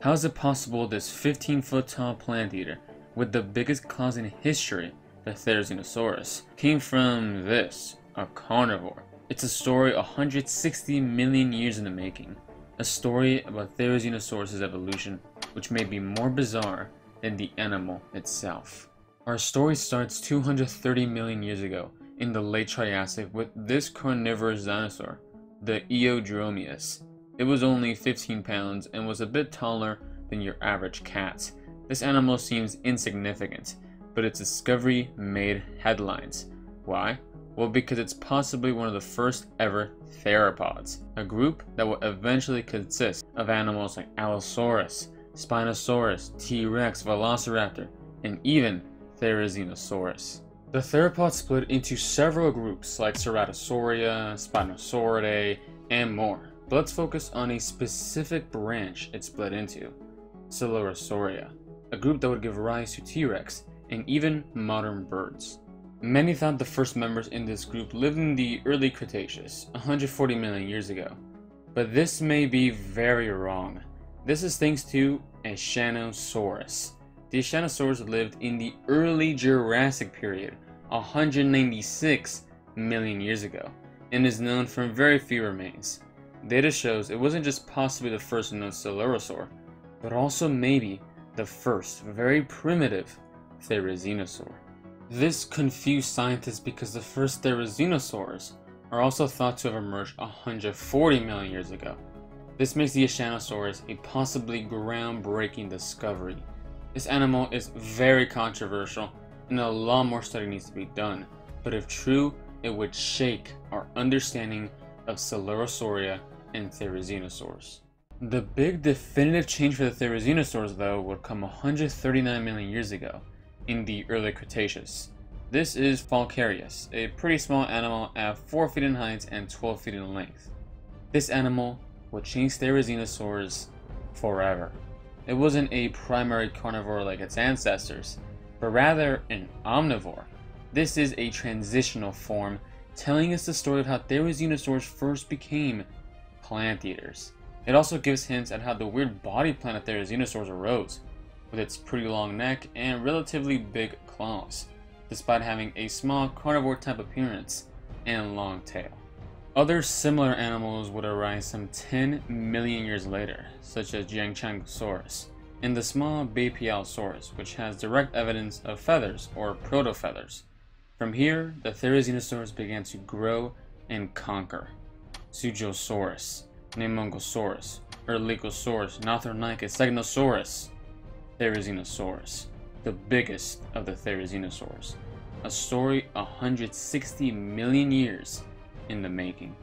How is it possible this 15-foot tall plant eater, with the biggest claws in history, the Therizinosaurus, came from this, a carnivore? It's a story 160 million years in the making. A story about Therizinosaurus' evolution, which may be more bizarre than the animal itself. Our story starts 230 million years ago, in the late Triassic, with this carnivorous dinosaur, the Eodromaeus. It was only 15 pounds and was a bit taller than your average cat. This animal seems insignificant, but its discovery made headlines. Why? Well, because it's possibly one of the first ever theropods, a group that will eventually consist of animals like Allosaurus, Spinosaurus, T-Rex, Velociraptor, and even Therizinosaurus. The theropods split into several groups like Ceratosauria, Spinosauridae, and more. But let's focus on a specific branch it split into, Silurosauria, a group that would give rise to T-Rex and even modern birds. Many thought the first members in this group lived in the early Cretaceous, 140 million years ago. But this may be very wrong. This is thanks to Eshanosaurus. The Eshanosaurus lived in the early Jurassic period, 196 million years ago, and is known from very few remains. Data shows it wasn't just possibly the first known Celurosaur, but also maybe the first very primitive Therizinosaur. This confused scientists because the first Therizinosaurs are also thought to have emerged 140 million years ago. This makes the Eshanosaurus a possibly groundbreaking discovery. This animal is very controversial and a lot more study needs to be done, but if true, it would shake our understanding of Silurosauria and Therizinosaurs. The big definitive change for the Therizinosaurs though would come 139 million years ago, in the early Cretaceous. This is Falcarius, a pretty small animal at 4 feet in height and 12 feet in length. This animal would change Therizinosaurs forever. It wasn't a primary carnivore like its ancestors, but rather an omnivore. This is a transitional form, telling us the story of how Therizinosaurs first became plant eaters. It also gives hints at how the weird body plan of Therizinosaurs arose, with its pretty long neck and relatively big claws, despite having a small carnivore-type appearance and long tail. Other similar animals would arise some 10 million years later, such as Jiangchangosaurus and the small Baipialsaurus, which has direct evidence of feathers or proto-feathers. From here, the Therizinosaurs began to grow and conquer. Sujosaurus, Namongosaurus, Erlikosaurus, Nothronychus, Segnosaurus, Therizinosaurus, the biggest of the Therizinosaurs, a story 160 million years in the making.